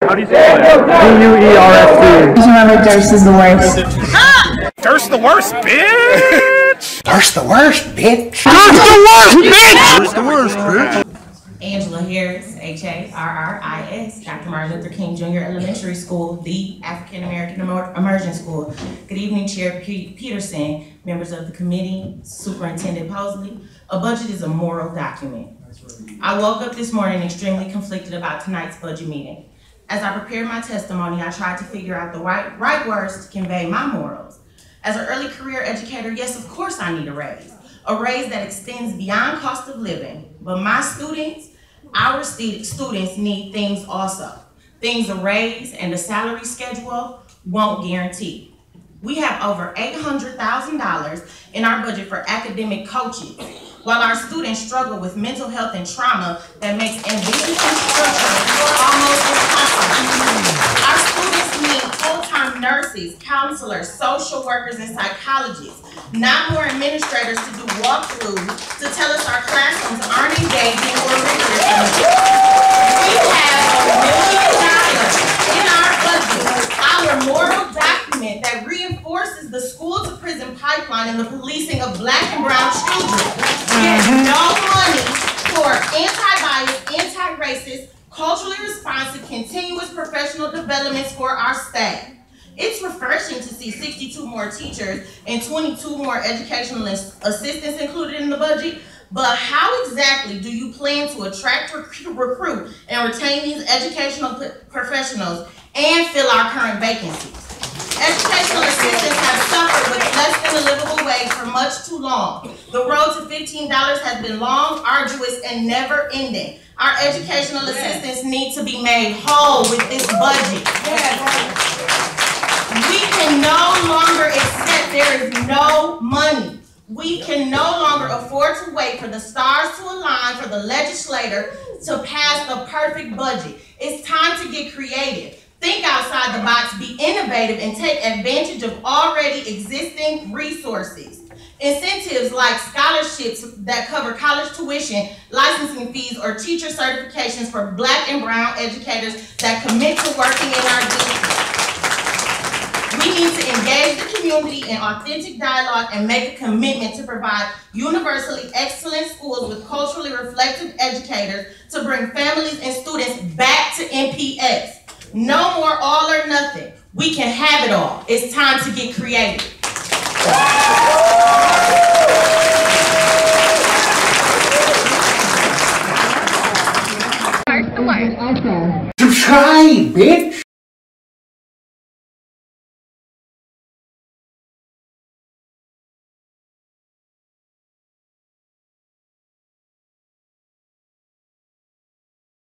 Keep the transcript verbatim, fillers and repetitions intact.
How do you say that? D U E R S T. You remember Duerst is the worst. Ah! Duerst the worst, bitch! Duerst the worst, bitch! Duerst the worst, bitch! Duerst the worst, bitch! Angela Harris, H A R R I S, Doctor Martin Luther King Junior Elementary School, The African American Immersion School. Good evening, Chair Peterson, members of the committee, Superintendent Posley. A budget is a moral document. I woke up this morning extremely conflicted about tonight's budget meeting. As I prepared my testimony, I tried to figure out the right, right words to convey my morals. As an early career educator, yes, of course I need a raise. A raise that extends beyond cost of living. But my students, our st students need things also. Things a raise and a salary schedule won't guarantee. We have over eight hundred thousand dollars in our budget for academic coaches, while our students struggle with mental health and trauma that makes ambitious nurses, counselors, social workers, and psychologists, not more administrators to do walkthroughs to tell us our classrooms aren't engaging or rigorous. We have a million dollars in our budget, our moral document that reinforces the school to prison pipeline and the policing of black and brown children. There's no money for anti-bias, anti-racist, culturally responsive, continuous professional developments for our staff. It's refreshing to see sixty-two more teachers and twenty-two more educational assistants included in the budget, but how exactly do you plan to attract, recruit, and retain these educational professionals and fill our current vacancies? Educational assistants have suffered with less than a livable wage for much too long. The road to fifteen dollars has been long, arduous, and never-ending. Our educational assistants need to be made whole with this budget. We can no longer accept there is no money. We can no longer afford to wait for the stars to align for the legislator to pass the perfect budget. It's time to get creative. Think outside the box, be innovative, and take advantage of already existing resources. Incentives like scholarships that cover college tuition, licensing fees, or teacher certifications for black and brown educators that commit to working in our district. We need to engage the community in authentic dialogue and make a commitment to provide universally excellent schools with culturally reflective educators to bring families and students back to M P S. No more all or nothing. We can have it all. It's time to get creative. First the word. Subscribe, bitch.